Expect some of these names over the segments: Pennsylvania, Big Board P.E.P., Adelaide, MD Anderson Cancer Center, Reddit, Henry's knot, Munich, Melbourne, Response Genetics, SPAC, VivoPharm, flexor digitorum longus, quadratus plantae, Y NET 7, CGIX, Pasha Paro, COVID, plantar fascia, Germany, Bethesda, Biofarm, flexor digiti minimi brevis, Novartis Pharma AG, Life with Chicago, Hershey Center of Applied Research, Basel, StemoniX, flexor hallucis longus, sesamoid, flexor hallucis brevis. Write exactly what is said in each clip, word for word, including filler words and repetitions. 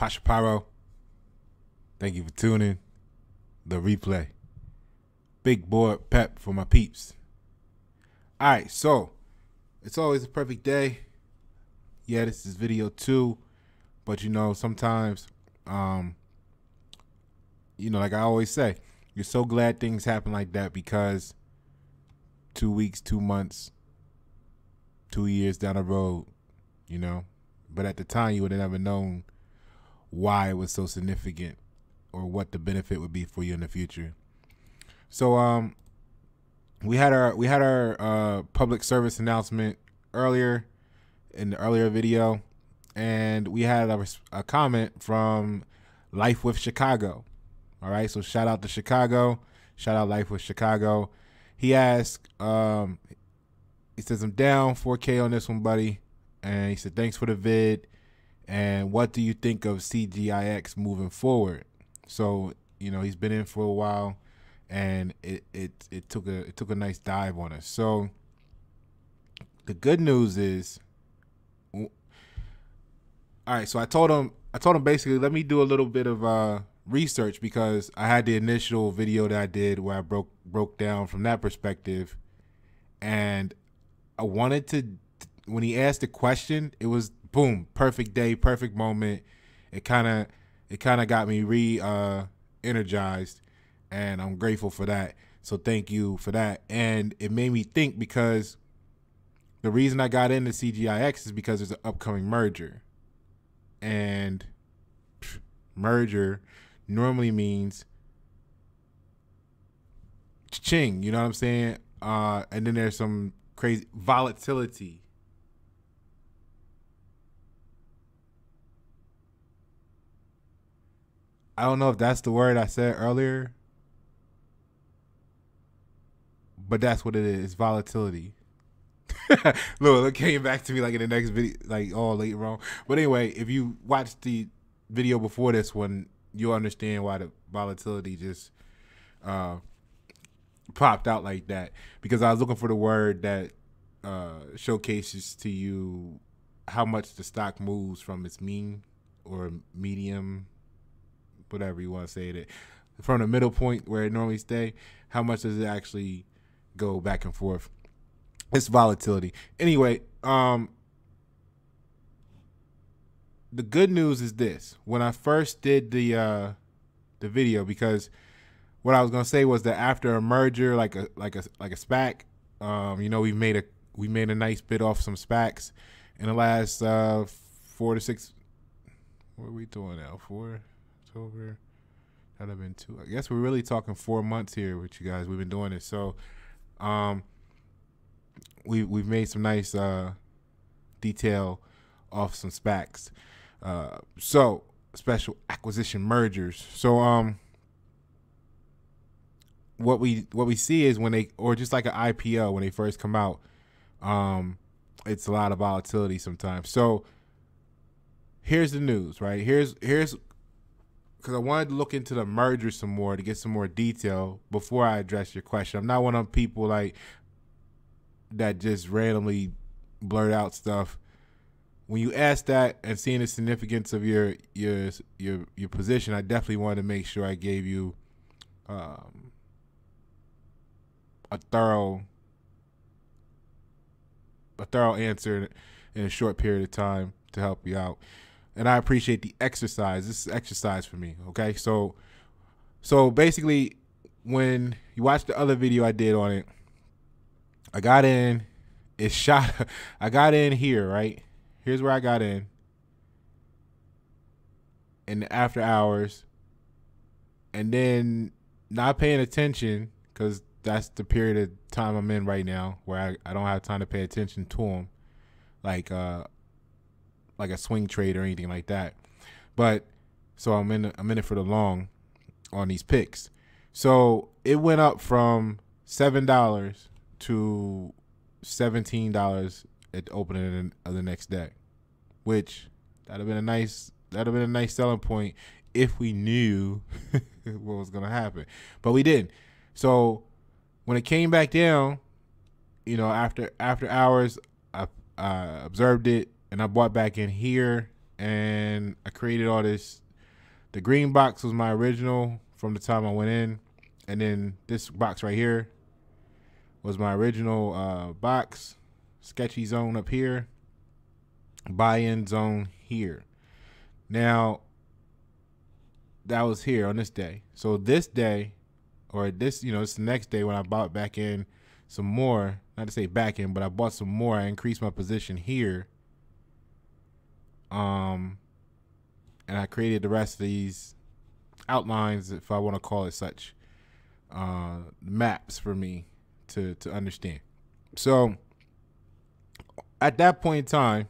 Pasha Paro, thank you for tuning. The replay. Big board pep for my peeps. All right, so it's always a perfect day. Yeah, this is video two, but you know, sometimes, um, you know, like I always say, you're so glad things happen like that, because two weeks, two months, two years down the road, you know, but at the time you would have never known why it was so significant or what the benefit would be for you in the future. So um, we had our we had our uh, public service announcement earlier in the earlier video, and we had a, a comment from Life with Chicago. All right, so shout out to Chicago, shout out Life with Chicago. He asked, um, he says, "I'm down four K on this one, buddy," and he said, "Thanks for the vid. And what do you think of C G I X moving forward?" So, you know, he's been in for a while, and it it it took a it took a nice dive on us. So the good news is, all right. So I told him I told him basically, let me do a little bit of uh, research, because I had the initial video that I did where I broke broke down from that perspective, and I wanted to, when he asked the question, it was boom, perfect day, perfect moment. It kind of it kind of got me re uh, energized, and I'm grateful for that. So thank you for that. And it made me think, because the reason I got into C G I X is because there's an upcoming merger, and pff, merger normally means cha-ching, you know what I'm saying? Uh, and then there's some crazy volatility. I don't know if that's the word I said earlier, but that's what it is, volatility. Look, it came back to me like in the next video, like all late wrong. But anyway, if you watched the video before this one, you'll understand why the volatility just uh, popped out like that, because I was looking for the word that uh, showcases to you how much the stock moves from its mean or medium, whatever you want to say it, from the middle point where it normally stay, how much does it actually go back and forth? It's volatility. Anyway, um, the good news is this: when I first did the uh, the video, because what I was gonna say was that after a merger, like a like a like a SPAC, um, you know, we made a we made a nice bit off some SPACs in the last uh, four to six. What are we doing now? Four. Over that have been two. I guess we're really talking four months here with you guys. We've been doing this, so um, we we've made some nice uh, detail off some SPACs. Uh, so special acquisition mergers. So um, what we what we see is when they, or just like an I P O when they first come out, um, it's a lot of volatility sometimes. So here's the news, right? Here's here's. Because I wanted to look into the merger some more to get some more detail before I address your question. I'm not one of them people like that just randomly blurt out stuff. When you ask that and seeing the significance of your your your your position, I definitely wanted to make sure I gave you um, a thorough a thorough answer in a short period of time to help you out. And I appreciate the exercise. This is exercise for me, okay? So so basically, when you watch the other video I did on it, I got in, it shot, I got in here, right? Here's where I got in. In the after hours. And then not paying attention, because that's the period of time I'm in right now where I, I don't have time to pay attention to them. Like, uh, like a swing trade or anything like that. But so I'm in I'm in it for the long on these picks. So it went up from seven dollars to seventeen dollars at the opening of the next day, which that'd have been a nice that'd have been a nice selling point if we knew what was going to happen. But we didn't. So when it came back down, you know, after after hours, I, I observed it, and I bought back in here and I created all this. The green box was my original from the time I went in, and then this box right here was my original uh, box. Sketchy zone up here, buy-in zone here. Now, that was here on this day. So this day, or this, you know, it's the next day when I bought back in some more, not to say back in, but I bought some more. I increased my position here. Um, and I created the rest of these outlines, if I want to call it such, uh, maps for me to, to understand. So at that point in time,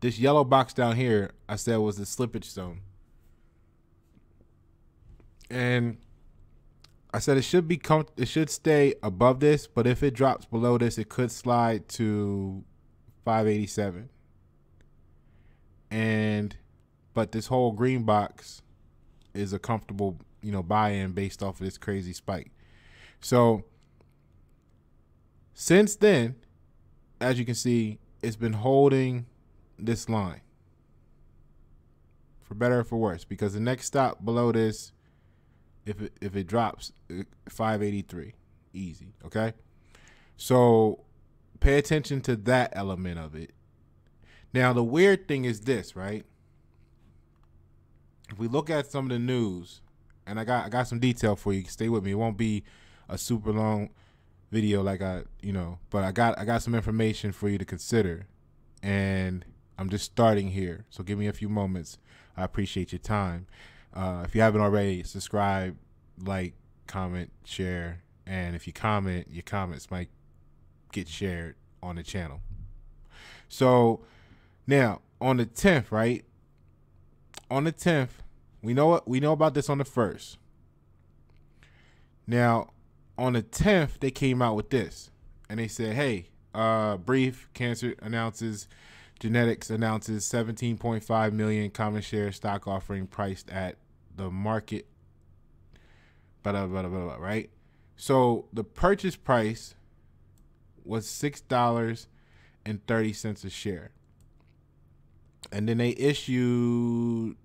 this yellow box down here, I said was the slippage zone. And I said it should be com it should stay above this, but if it drops below this, it could slide to five eighty-seven. And but this whole green box is a comfortable, you know, buy-in based off of this crazy spike. So since then, as you can see, it's been holding this line for better or for worse, because the next stop below this, if it, if it drops, five eighty-three, easy. Okay, so pay attention to that element of it. Now the weird thing is this, right? If we look at some of the news, and I got I got some detail for you. Stay with me. It won't be a super long video, like I you know, but I got I got some information for you to consider, and I'm just starting here. So give me a few moments. I appreciate your time. Uh, if you haven't already, subscribe, like, comment, share, and if you comment, your comments might get shared on the channel. So now on the tenth, right? On the tenth, we know what we know about this on the first. Now on the tenth, they came out with this, and they said, "Hey, uh, brief cancer announces." Genetics announces seventeen point five million common share stock offering priced at the market, blah, blah, blah, blah, blah, right? So the purchase price was six dollars and thirty cents a share. And then they issued,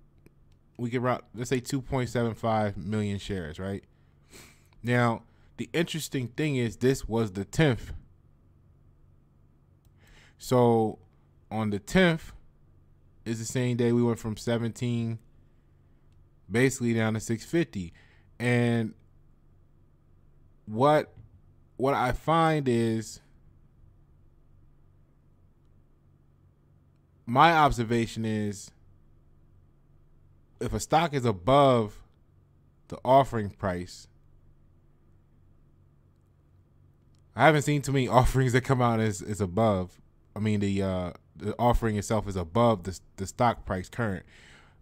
we could, let's say two point seven five million shares, right? Now, the interesting thing is this was the tenth. So on the tenth is the same day we went from seventeen basically down to six fifty. And what what I find is, my observation is, if a stock is above the offering price, I haven't seen too many offerings that come out as, as above. I mean, the uh, the offering itself is above the, the stock price current.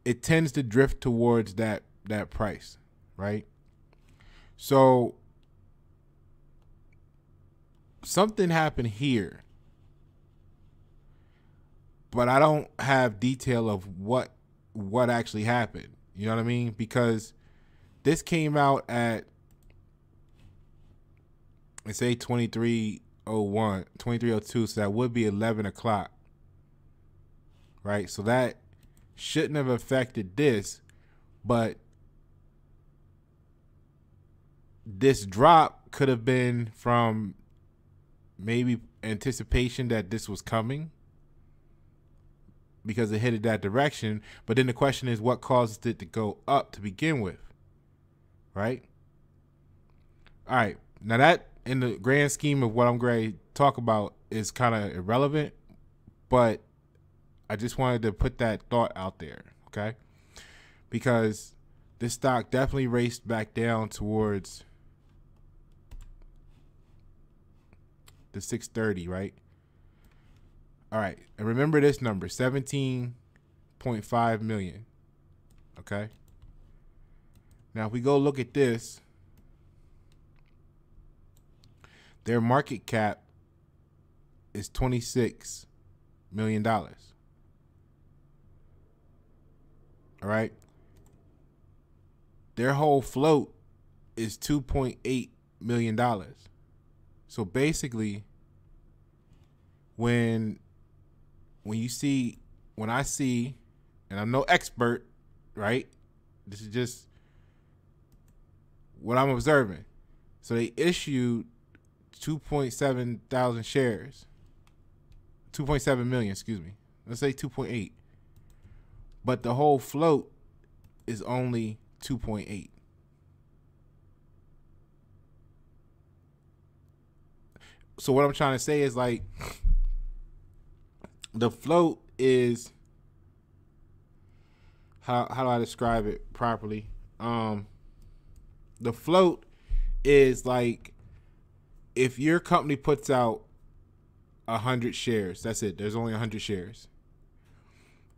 It tends to drift towards that, that price, right? So something happened here, but I don't have detail of what, what actually happened. You know what I mean? Because this came out at, let's say twenty-three oh one, twenty-three oh two, so that would be eleven o'clock, right? So that shouldn't have affected this, but this drop could have been from maybe anticipation that this was coming because it headed that direction. But then the question is, what caused it to go up to begin with, right? All right, now that, in the grand scheme of what I'm going to talk about, is kind of irrelevant, but I just wanted to put that thought out there, okay? Because this stock definitely raced back down towards the six thirty, right? All right, and remember this number, seventeen point five million, okay? Now, if we go look at this, their market cap is twenty-six million dollars. All right. Their whole float is two point eight million dollars. So basically, when when you see when I see, and I'm no expert, right? This is just what I'm observing. So they issued two point seven thousand shares, two point seven million, excuse me. Let's say two point eight. But the whole float is only two point eight. So what I'm trying to say is, like, the float is, how how do I describe it properly? Um, the float is like if your company puts out a hundred shares, that's it. There's only a hundred shares,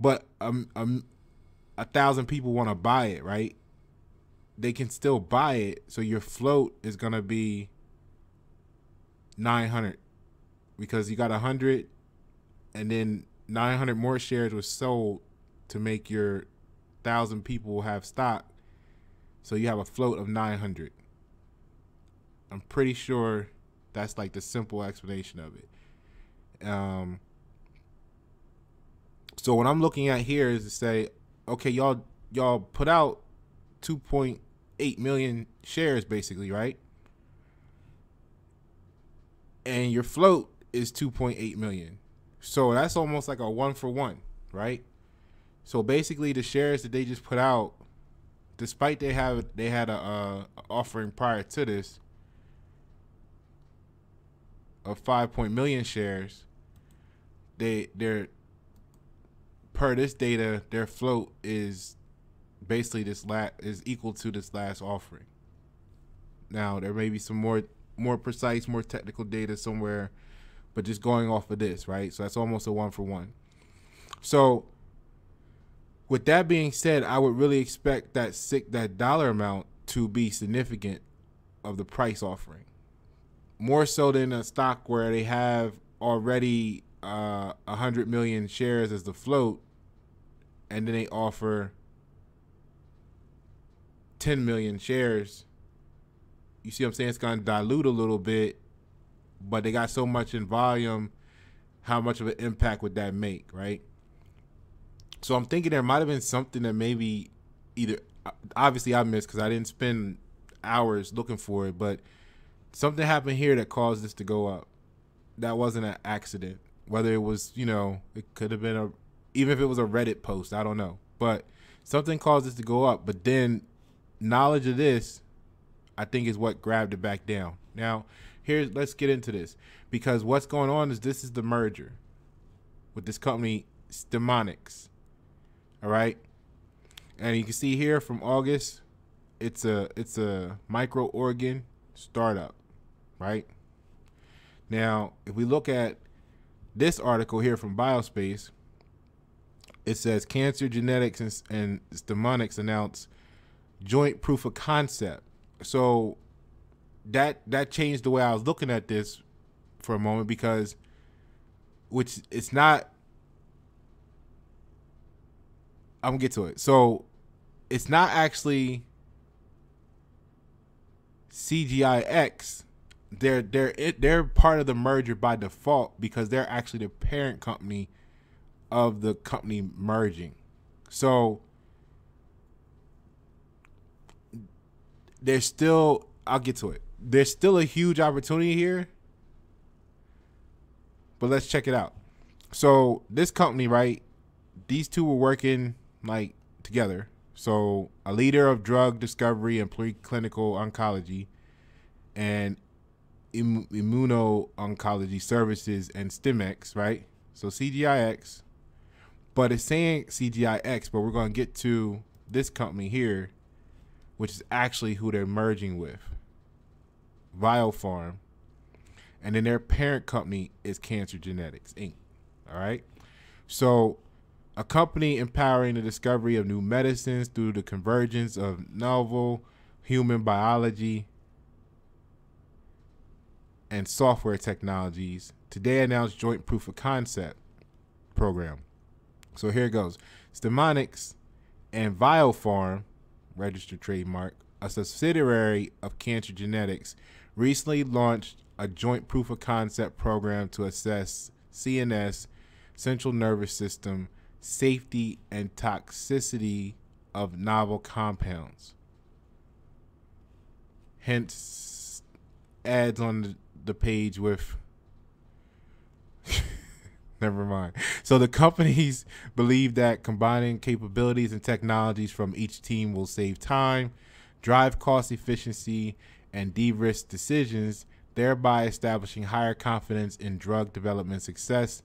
but um, um, a thousand people want to buy it, right? They can still buy it, so your float is gonna be nine hundred, because you got a hundred, and then nine hundred more shares was sold to make your thousand people have stock, so you have a float of nine hundred. I'm pretty sure that's like the simple explanation of it. Um, so what I'm looking at here is to say, okay, y'all y'all put out two point eight million shares basically, right? And your float is two point eight million. So that's almost like a one for one, right? So basically the shares that they just put out, despite they have they had a, a offering prior to this of five point million shares, they they're per this data, their float is basically this la is equal to this last offering. Now there may be some more more precise, more technical data somewhere, but just going off of this, right? So that's almost a one for one. So with that being said, I would really expect that sick that dollar amount to be significant of the price offering, more so than a stock where they have already uh, one hundred million shares as the float, and then they offer ten million shares. You see what I'm saying? It's going to dilute a little bit, but they got so much in volume, how much of an impact would that make, right? So I'm thinking there might have been something that maybe either, obviously I missed because I didn't spend hours looking for it, but something happened here that caused this to go up. That wasn't an accident. Whether it was, you know, it could have been a, even if it was a Reddit post, I don't know. But something caused this to go up, but then knowledge of this, I think, is what grabbed it back down. Now, here's, let's get into this, because what's going on is this is the merger with this company, StemoniX, all right? And you can see here from August, it's a, it's a micro-organ startup, right? Now, if we look at this article here from Biospace, it says, Cancer Genetics and, and StemoniX announce joint proof of concept. So that that changed the way I was looking at this for a moment, because which it's not I'm gonna get to it. So it's not actually C G I X. They're they're it, they're part of the merger by default, because they're actually the parent company of the company merging. So there's still, I'll get to it. There's still a huge opportunity here, but let's check it out. So this company, right? These two were working like together. So a leader of drug discovery and preclinical oncology and Im immuno-oncology services and StemoniX, right? So C G I X, but it's saying C G I X, but we're going to get to this company here, which is actually who they're merging with, VivoPharm, and then their parent company is Cancer Genetics Incorporated. All right, so a company empowering the discovery of new medicines through the convergence of novel human biology and software technologies. Today announced joint proof of concept program. So here it goes: StemoniX and VivoPharm, registered trademark, a subsidiary of Cancer Genetics, recently launched a joint proof of concept program to assess C N S, central nervous system, safety and toxicity of novel compounds. Hence, ads on the page with never mind. So the companies believe that combining capabilities and technologies from each team will save time, drive cost efficiency, and de-risk decisions, thereby establishing higher confidence in drug development success.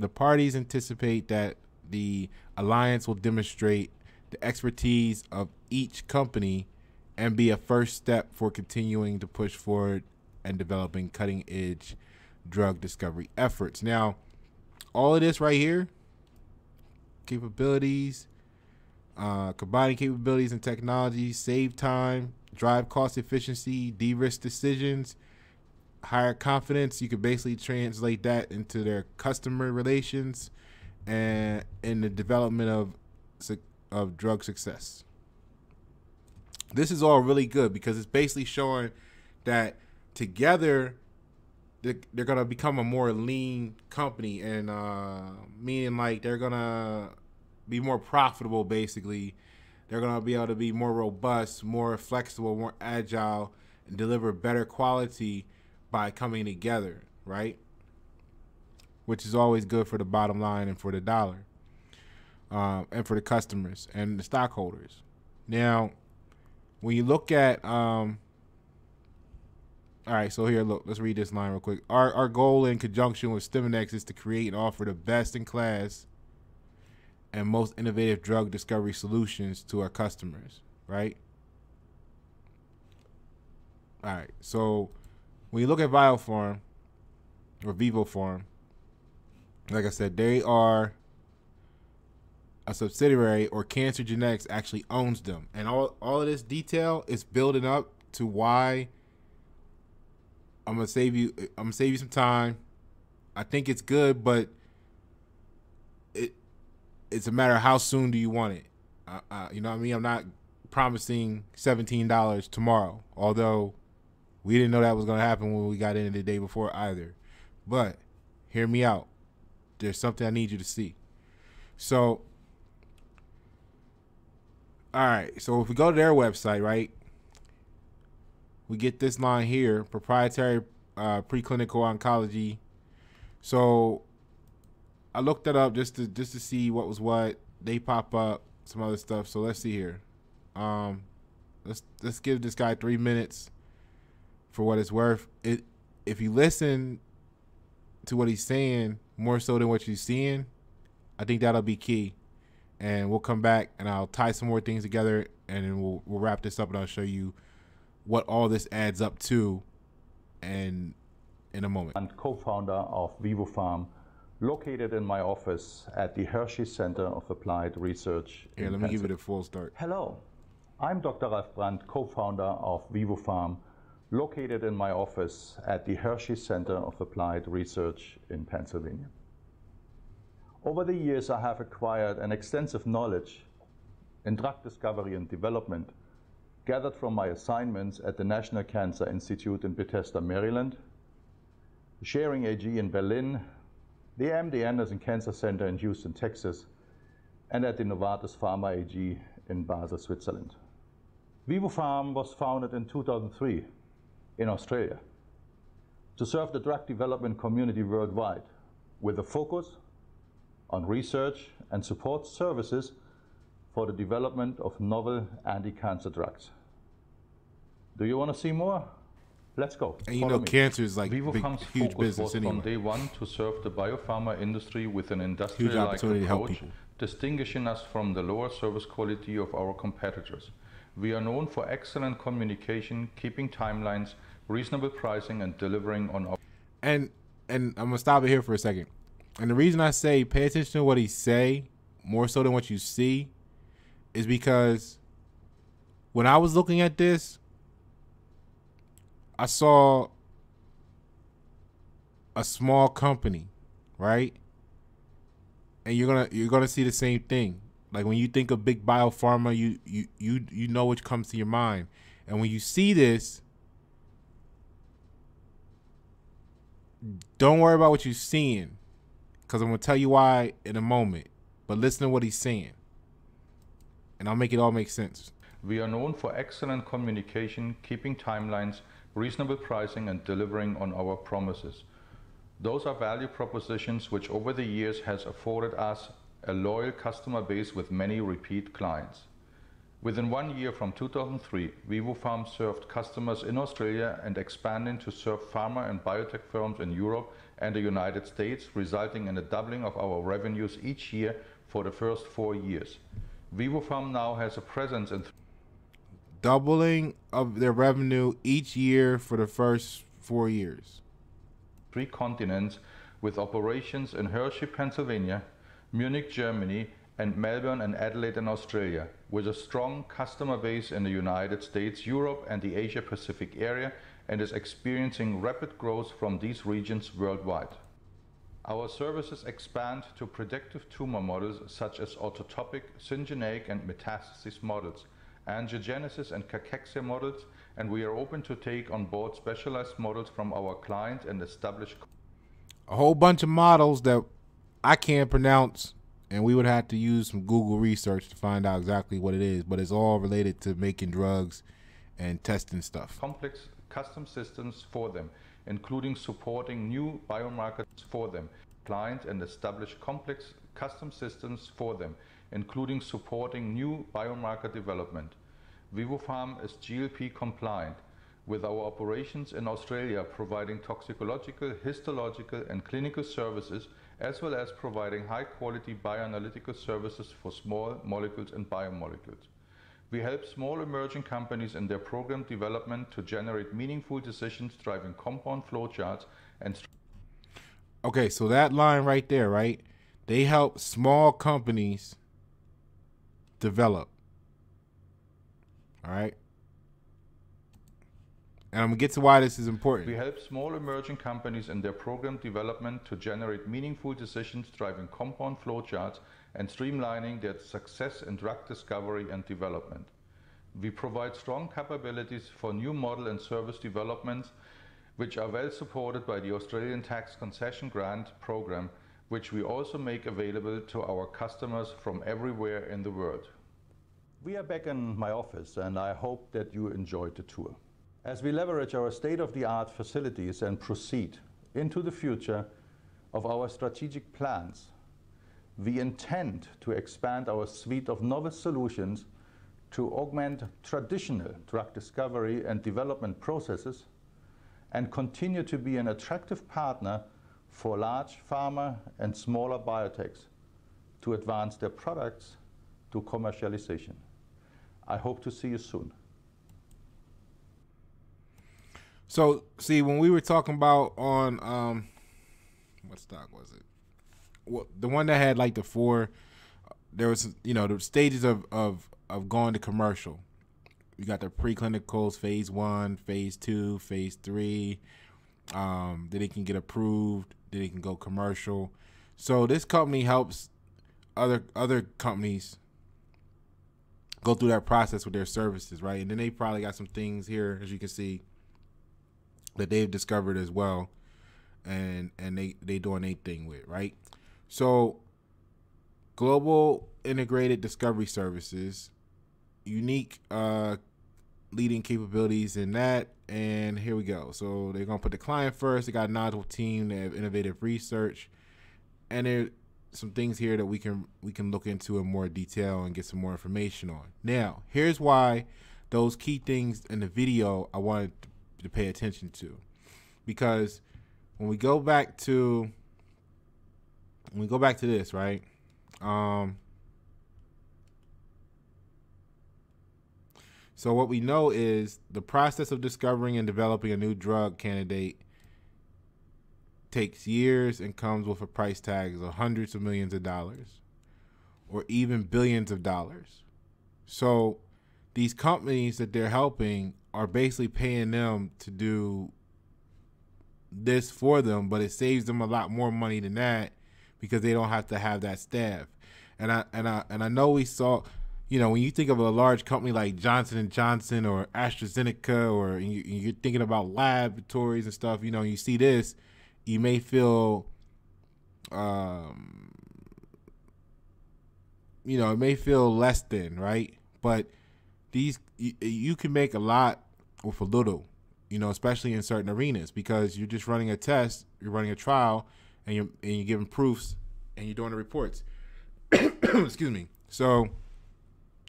The parties anticipate that the alliance will demonstrate the expertise of each company and be a first step for continuing to push forward and developing cutting-edge drug discovery efforts. Now, all of this right here, capabilities, uh, combining capabilities and technologies, save time, drive cost efficiency, de-risk decisions, higher confidence. You could basically translate that into their customer relations and in the development of, of drug success. This is all really good because it's basically showing that together they're, they're going to become a more lean company, and uh, meaning like they're going to be more profitable. Basically, they're going to be able to be more robust, more flexible, more agile, and deliver better quality by coming together, right? Which is always good for the bottom line and for the dollar, uh, and for the customers and the stockholders. Now, when you look at, um, all right, so here, look, let's read this line real quick. Our, our goal in conjunction with StemoniX is to create and offer the best in class and most innovative drug discovery solutions to our customers, right? All right, so when you look at Biofarm or VivoPharm, like I said, they are a subsidiary, or Cancer Genetics actually owns them. And all, all of this detail is building up to why I'm gonna save you I'm gonna save you some time. I think it's good, but it it's a matter of how soon do you want it. Uh, uh, you know what I mean? I'm not promising seventeen dollars tomorrow, although we didn't know that was gonna happen when we got in the day before either. But hear me out. There's something I need you to see. So, all right. So if we go to their website, right, we get this line here, proprietary uh, preclinical oncology. So I looked that up just to, just to see what was what. They pop up some other stuff. So let's see here. Um, let's, let's give this guy three minutes for what it's worth. It, if you listen to what he's saying, more so than what you're seeing, I think that'll be key. And we'll come back and I'll tie some more things together, and then we'll, we'll wrap this up, and I'll show you what all this adds up to and in a moment. I'm co-founder of VivoPharm, located in my office at the Hershey Center of Applied Research. Here, let me give it a full start. Hello, I'm Doctor Ralf Brandt, co-founder of VivoPharm, located in my office at the Hershey Center of Applied Research in Pennsylvania. Over the years, I have acquired an extensive knowledge in drug discovery and development, gathered from my assignments at the National Cancer Institute in Bethesda, Maryland, Sharing A G in Berlin, the M D Anderson Cancer Center in Houston, Texas, and at the Novartis Pharma A G in Basel, Switzerland. VivoPharm was founded in two thousand three in Australia to serve the drug development community worldwide with a focus on research and support services for the development of novel anti-cancer drugs. Do you want to see more? Let's go. And you Follow know me. Cancer is like big, huge business anyway. From day one to serve the biopharma industry with an industrial-like approach, distinguishing us from the lower service quality of our competitors. We are known for excellent communication, keeping timelines, reasonable pricing, and delivering on our... And, and I'm going to stop it here for a second. And the reason I say pay attention to what he say more so than what you see is because when I was looking at this, I saw a small company, right? And you're going to you're going to see the same thing. Like when you think of big biopharma, you, you you you know what comes to your mind. And when you see this, don't worry about what you're seeing, because I'm going to tell you why in a moment. But listen to what he's saying, and I'll make it all make sense. We are known for excellent communication, keeping timelines, reasonable pricing, and delivering on our promises. Those are value propositions which over the years has afforded us a loyal customer base with many repeat clients. Within one year from two thousand three, VivoPharm served customers in Australia and expanding to serve pharma and biotech firms in Europe and the United States, resulting in a doubling of our revenues each year for the first four years. VivoPharm now has a presence in... Doubling of their revenue each year for the first four years. Three continents with operations in Hershey, Pennsylvania, Munich, Germany, and Melbourne and Adelaide in Australia, with a strong customer base in the United States, Europe, and the Asia Pacific area, and is experiencing rapid growth from these regions worldwide. Our services expand to predictive tumor models such as autotopic, syngeneic, and metastasis models, angiogenesis and cachexia models, and we are open to take on board specialized models from our clients and establish a whole bunch of models that I can't pronounce, and we would have to use some Google research to find out exactly what it is, but it's all related to making drugs and testing stuff. Complex custom systems for them, including supporting new biomarkers for them, clients, and establish complex custom systems for them, including supporting new biomarker development. VivoPharm is G L P compliant, with our operations in Australia providing toxicological, histological, and clinical services, as well as providing high-quality bioanalytical services for small molecules and biomolecules. We help small emerging companies in their program development to generate meaningful decisions, driving compound flowcharts and... Okay, so that line right there, right? They help small companies develop, all right? And I'm going to get to why this is important. We help small emerging companies in their program development to generate meaningful decisions, driving compound flowcharts and streamlining their success in drug discovery and development. We provide strong capabilities for new model and service developments, which are well supported by the Australian Tax Concession Grant Program, which we also make available to our customers from everywhere in the world. We are back in my office, and I hope that you enjoyed the tour. As we leverage our state-of-the-art facilities and proceed into the future of our strategic plans, we intend to expand our suite of novel solutions to augment traditional drug discovery and development processes and continue to be an attractive partner for large pharma and smaller biotechs to advance their products to commercialization. I hope to see you soon. So, see, when we were talking about on, um, what stock was it? Well, the one that had like the four, there was, you know, the stages of, of, of going to commercial. You got the preclinicals, phase one, phase two, phase three. Um, then it can get approved. Then it can go commercial. So this company helps other other companies go through that process with their services, right? And then they probably got some things here, as you can see, that they've discovered as well, and and they they doing their thing with, right? So global integrated discovery services, unique uh, leading capabilities in that. And here we go. So they're gonna put the client first. They got a nodule team. They have innovative research, and there's some things here that we can we can look into in more detail and get some more information on. Now, here's why those key things in the video I wanted to to pay attention to, because when we go back to when we go back to this, right, um so what we know is the process of discovering and developing a new drug candidate takes years and comes with a price tag of hundreds of millions of dollars or even billions of dollars. So these companies that they're helping are basically paying them to do this for them, but it saves them a lot more money than that because they don't have to have that staff. And I and I and I know we saw, you know, when you think of a large company like Johnson and Johnson or AstraZeneca, or you, you're thinking about laboratories and stuff, you know, you see this, you may feel um, you know, it may feel less than, right? But these, you, you can make a lot with a little, you know, especially in certain arenas, because you're just running a test, you're running a trial, and you're, and you're giving proofs, and you're doing the reports. Excuse me. So,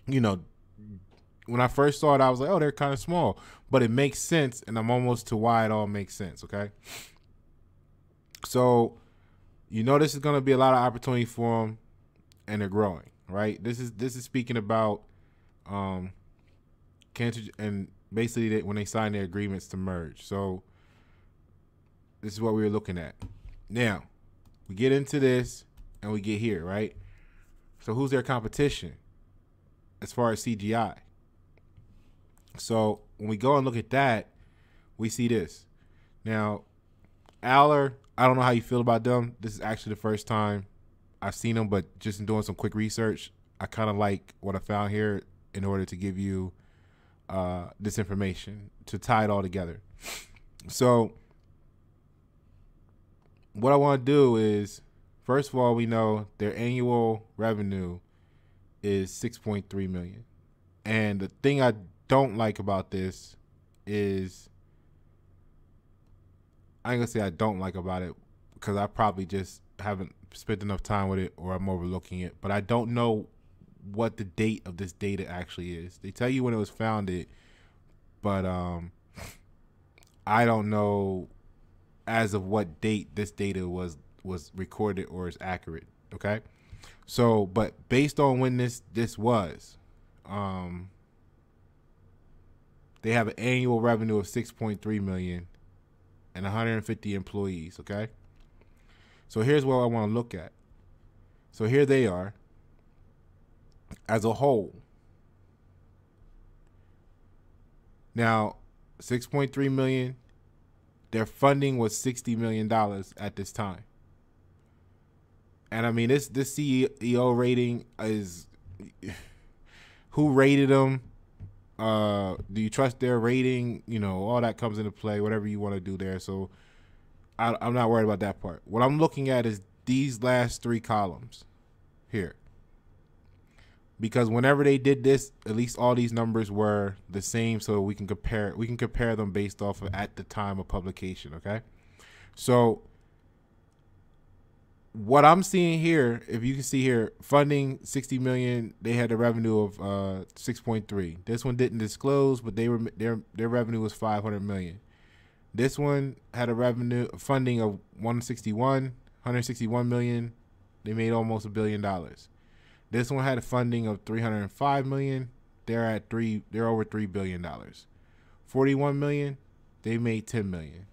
you know, when I first saw it, I was like, oh, they're kind of small, but it makes sense, and I'm almost to why it all makes sense, okay? So, you know, this is going to be a lot of opportunity for them, and they're growing, right? This is this is speaking about um, cancer, and basically they, when they sign their agreements to merge. So this is what we were looking at. Now, we get into this, and we get here, right? So who's their competition as far as C G I? So when we go and look at that, we see this. Now, Aller, I don't know how you feel about them. This is actually the first time I've seen them, but just in doing some quick research, I kind of like what I found here in order to give you uh, this information to tie it all together. So what I want to do is, first of all, we know their annual revenue is six point three million dollars. And the thing I don't like about this is, I ain't gonna say I don't like about it, because I probably just haven't spent enough time with it, or I'm overlooking it, but I don't know what the date of this data actually is. They tell you when it was founded, but um, I don't know as of what date this data was was recorded or is accurate, okay? So, but based on when this this was, um, they have an annual revenue of six point three million dollars and one hundred fifty employees, okay? So here's what I want to look at. So here they are as a whole. Now, six point three million dollars, their funding was sixty million dollars at this time. And I mean, this this C E O rating is, who rated them? Uh, do you trust their rating? You know, all that comes into play, whatever you want to do there. So I, I'm not worried about that part. What I'm looking at is these last three columns here, because whenever they did this, at least all these numbers were the same. So we can compare, we can compare them based off of at the time of publication. Okay. So what I'm seeing here, if you can see here, funding sixty million, they had a revenue of uh, six point three. This one didn't disclose, but they were their their revenue was five hundred million. This one had a revenue funding of one hundred sixty-one million. They made almost a billion dollars. This one had a funding of three hundred five million. They're at three. They're over three billion dollars. forty-one million. They made ten million.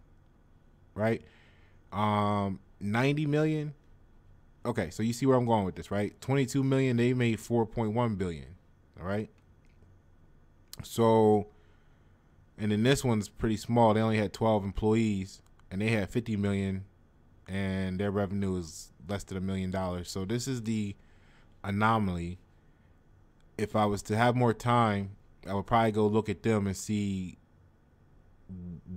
Right. Um, ninety million. Okay, so you see where I'm going with this, right? twenty-two million, they made four point one billion, all right? So, and then this one's pretty small. They only had twelve employees, and they had fifty million, and their revenue is less than a million dollars. So this is the anomaly. If I was to have more time, I would probably go look at them and see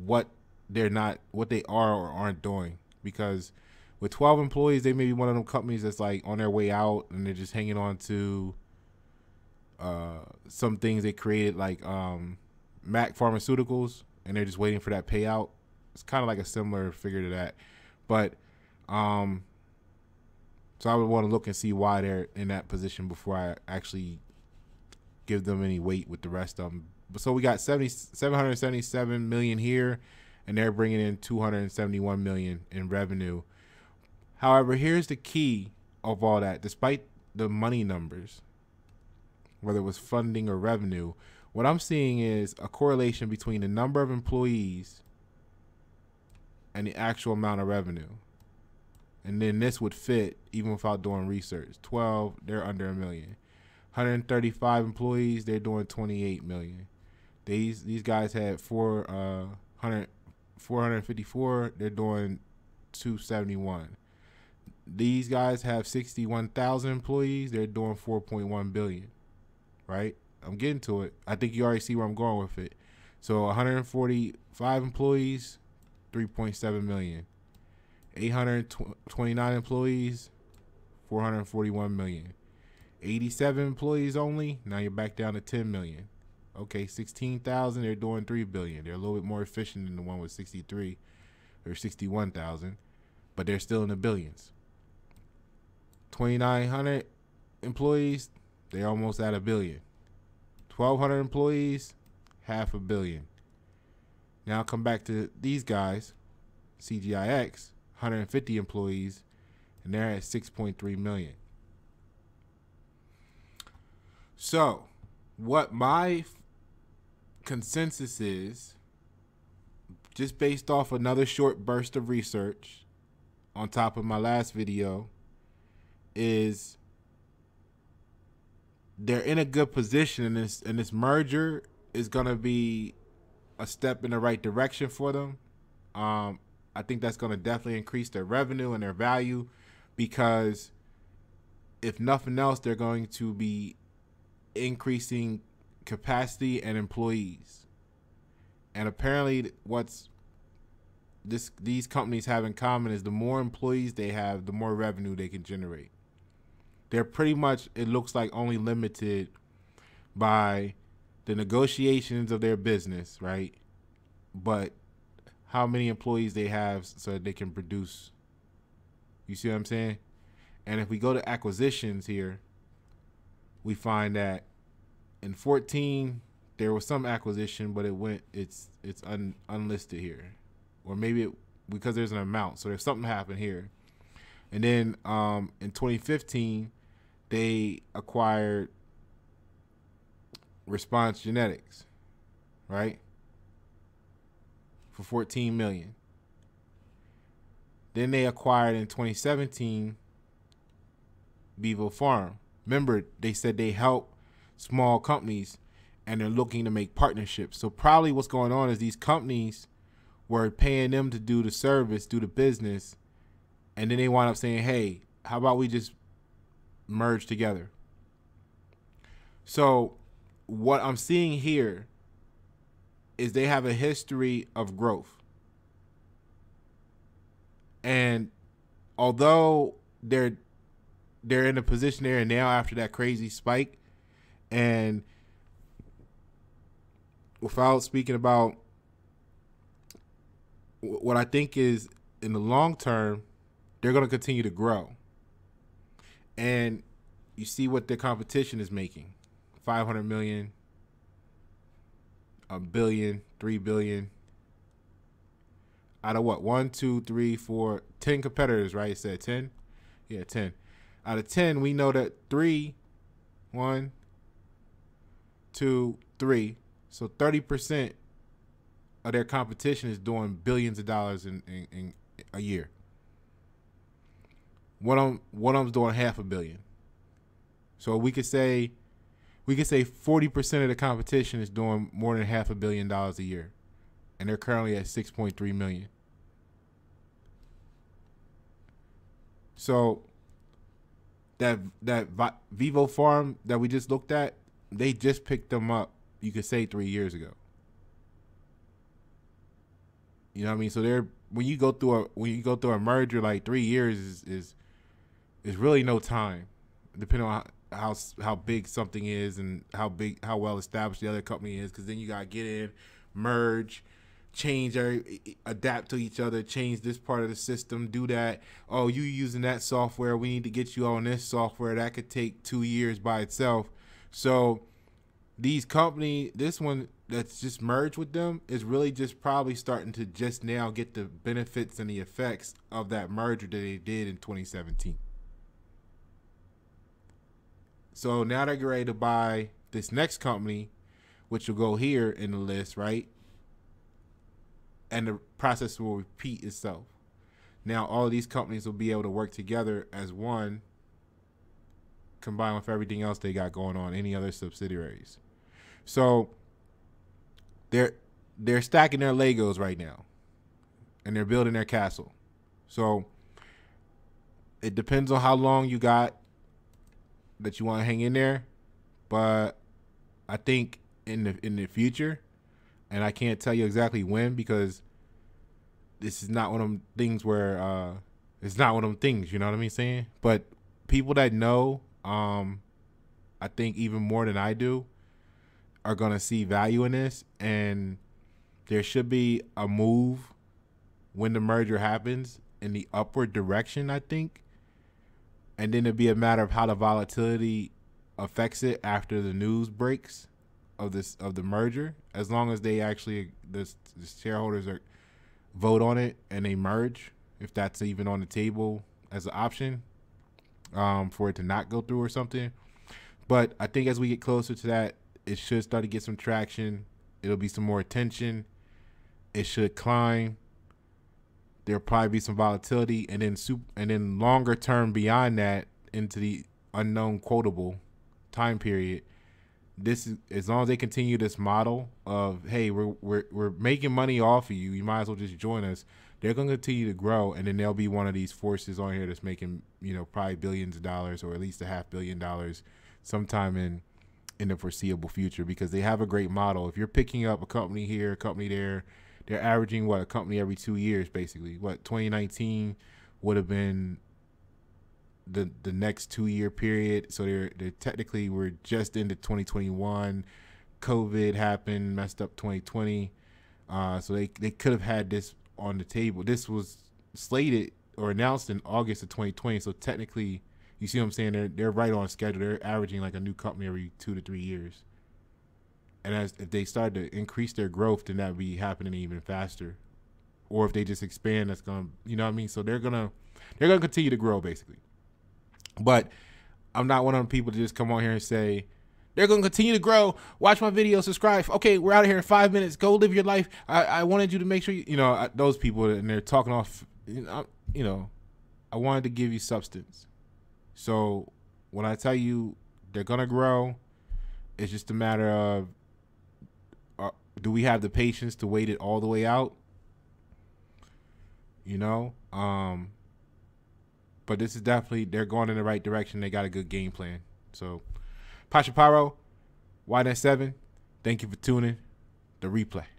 what they're not, what they are or aren't doing, because with twelve employees, they may be one of them companies that's like on their way out, and they're just hanging on to uh, some things they created, like um, Mac Pharmaceuticals, and they're just waiting for that payout. It's kind of like a similar figure to that. But um, so I would want to look and see why they're in that position before I actually give them any weight with the rest of them. So we got seven hundred seventy-seven million here, and they're bringing in two hundred seventy-one million in revenue. However, here's the key of all that. Despite the money numbers, whether it was funding or revenue, what I'm seeing is a correlation between the number of employees and the actual amount of revenue. And then this would fit even without doing research. twelve, they're under a million. one hundred thirty-five employees, they're doing twenty-eight million. These these guys had four, uh, four hundred fifty-four, they're doing two hundred seventy-one. These guys have sixty-one thousand employees. They're doing four point one billion, right? I'm getting to it. I think you already see where I'm going with it. So one hundred forty-five employees, three point seven million. eight hundred twenty-nine employees, four hundred forty-one million. eighty-seven employees only, now you're back down to ten million. Okay, sixteen thousand, they're doing three billion. They're a little bit more efficient than the one with sixty-three or sixty-one thousand, but they're still in the billions. twenty-nine hundred employees, they're almost at a billion. twelve hundred employees, half a billion. Now come back to these guys, C G I X, one hundred fifty employees, and they're at six point three million. So what my consensus is, just based off another short burst of research on top of my last video, is they're in a good position, and this, and this merger is going to be a step in the right direction for them. Um, I think that's going to definitely increase their revenue and their value, because if nothing else, they're going to be increasing capacity and employees. And apparently what's this these companies have in common is the more employees they have, the more revenue they can generate. They're pretty much, it looks like, only limited by the negotiations of their business, right? But how many employees they have so that they can produce. You see what I'm saying? And if we go to acquisitions here, we find that in fourteen there was some acquisition, but it went it's it's un, unlisted here, or maybe it, because there's an amount, so there's something happened here. And then um, in twenty fifteen they acquired Response Genetics, right, for fourteen million. Then they acquired in twenty seventeen VivoPharm. Remember, they said they help small companies and they're looking to make partnerships. So probably what's going on is these companies were paying them to do the service, do the business, and then they wind up saying, hey, how about we just merge together? So what I'm seeing here is they have a history of growth. And although they're they're in a position there and now after that crazy spike, and without speaking about what I think is in the long term, they're going to continue to grow. And you see what their competition is making. five hundred million, a billion, three billion. Out of what? One, two, three, four, ten competitors, right? It said ten? Yeah, ten. Out of ten, we know that three, one, two, three. So thirty percent of their competition is doing billions of dollars in, in, in a year. One of, one of them's doing half a billion. So we could say, we could say forty percent of the competition is doing more than half a billion dollars a year. And they're currently at six point three million. So That that VivoPharm that we just looked at, they just picked them up, you could say, three years ago. You know what I mean? So they're when you go through a when you go through a merger, like three years is is, is really no time, depending on how, how how big something is and how big how well established the other company is. Because then you gotta get in, merge, change, adapt to each other, change this part of the system, do that. Oh, you using that software, we need to get you on this software. That could take two years by itself. So these company, this one that's just merged with them is really just probably starting to just now get the benefits and the effects of that merger that they did in twenty seventeen. So now they're ready to buy this next company, which will go here in the list, right? And the process will repeat itself. Now all of these companies will be able to work together as one, combined with everything else they got going on, any other subsidiaries. So they're they're stacking their Legos right now, and they're building their castle. So it depends on how long you got that you want to hang in there, but I think in the in the future. And I can't tell you exactly when, because this is not one of them things where uh, it's not one of them things. You know what I mean? Saying, but people that know, um, I think even more than I do, are going to see value in this. And there should be a move when the merger happens in the upward direction, I think. And then it'd be a matter of how the volatility affects it after the news breaks of this of the merger. As long as they actually, the, the shareholders are vote on it and they merge, if that's even on the table as an option um, for it to not go through or something. But I think as we get closer to that, it should start to get some traction. It'll be some more attention. It should climb. There'll probably be some volatility, and then super, and then longer term beyond that into the unknown quotable time period. This is, as long as they continue this model of, hey, we're we're we're making money off of you, you might as well just join us. They're going to continue to grow, and then there'll be one of these forces on here that's making, you know, probably billions of dollars, or at least a half billion dollars sometime in in the foreseeable future, because they have a great model. If you're picking up a company here, a company there, they're averaging, what, a company every two years, basically. What, twenty nineteen would have been the the next two-year period. So they're, they're technically, we're just into twenty twenty-one. COVID happened, messed up twenty twenty. Uh, so they, they could have had this on the table. This was slated or announced in August of twenty twenty. So technically, you see what I'm saying? They're, they're right on schedule. They're averaging like a new company every two to three years. And as if they start to increase their growth, then that would be happening even faster. Or if they just expand, that's gonna, you know what I mean? So they're gonna they're gonna continue to grow, basically. But I'm not one of the people to just come on here and say they're gonna continue to grow. Watch my video, subscribe. Okay, we're out of here in five minutes. Go live your life. I, I wanted you to make sure you, you know I, those people, and they're talking off. You know, I, you know, I wanted to give you substance. So when I tell you they're gonna grow, it's just a matter of, do we have the patience to wait it all the way out? You know? Um, but this is definitely, they're going in the right direction. They got a good game plan. So, Pasha Paro, Y net seven, thank you for tuning. The replay.